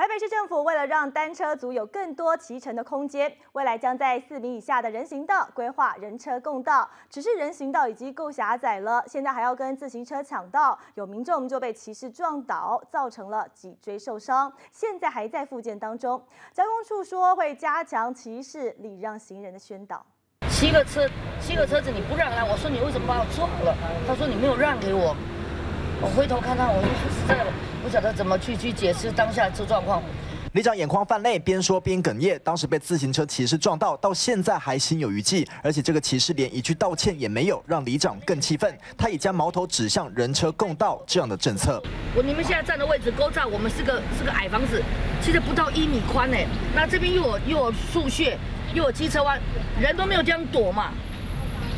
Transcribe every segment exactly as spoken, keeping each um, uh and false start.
台北市政府为了让单车族有更多骑乘的空间，未来将在四米以下的人行道规划人车共道。只是人行道已经够狭窄了，现在还要跟自行车抢道，有民众就被骑士撞倒，造成了脊椎受伤，现在还在复健当中。交通处说会加强骑士礼让行人的宣导。骑个车，骑个车子你不让来，我说你为什么把我撞了？他说你没有让给我。 我回头看看，我实在不晓得怎么去去解释当下这状况。里长眼眶泛泪，边说边哽咽。当时被自行车骑士撞到，到现在还心有余悸。而且这个骑士连一句道歉也没有，让里长更气愤。他也将矛头指向人车共道这样的政策。我你们现在站的位置构造，我们是个是个矮房子，其实不到一米宽哎。那这边又有又有树穴，又有机车弯，人都没有地方躲嘛。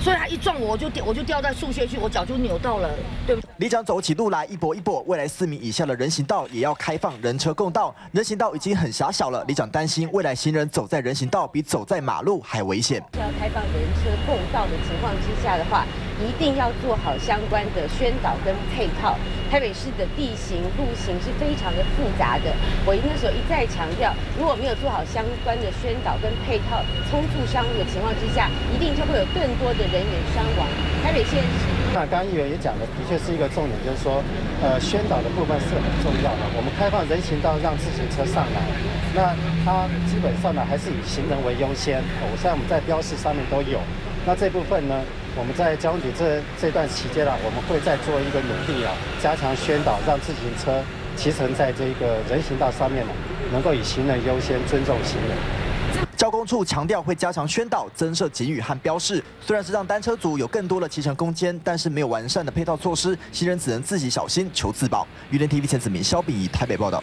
所以他一撞我，我就掉，我就掉在树穴去，我脚就扭到了，对不对？里长走起路来一跛一跛，未来四米以下的人行道也要开放人车共道。人行道已经很狭小了，里长担心未来行人走在人行道比走在马路还危险。要开放人车共道的情况之下的话，一定要做好相关的宣导跟配套。台北市的地形路形是非常的复杂的，我那时候一再强调，如果没有做好相关的宣导跟配套，冲突相互的情况之下，一定就会有更多的 人员伤亡，台北县。那刚议员也讲了，的确是一个重点，就是说，呃，宣导的部分是很重要的。我们开放人行道让自行车上来，那它基本上呢还是以行人为优先。我现在我们在标示上面都有。那这部分呢，我们在交通局这这段期间啊，我们会再做一个努力啊，加强宣导，让自行车骑乘在这个人行道上面呢，能够以行人优先，尊重行人。 交工处强调会加强宣导，增设警语和标示。虽然是让单车族有更多的骑乘空间，但是没有完善的配套措施，行人只能自己小心求自保。娱乐 T V 前子明、萧炳仪台北报道。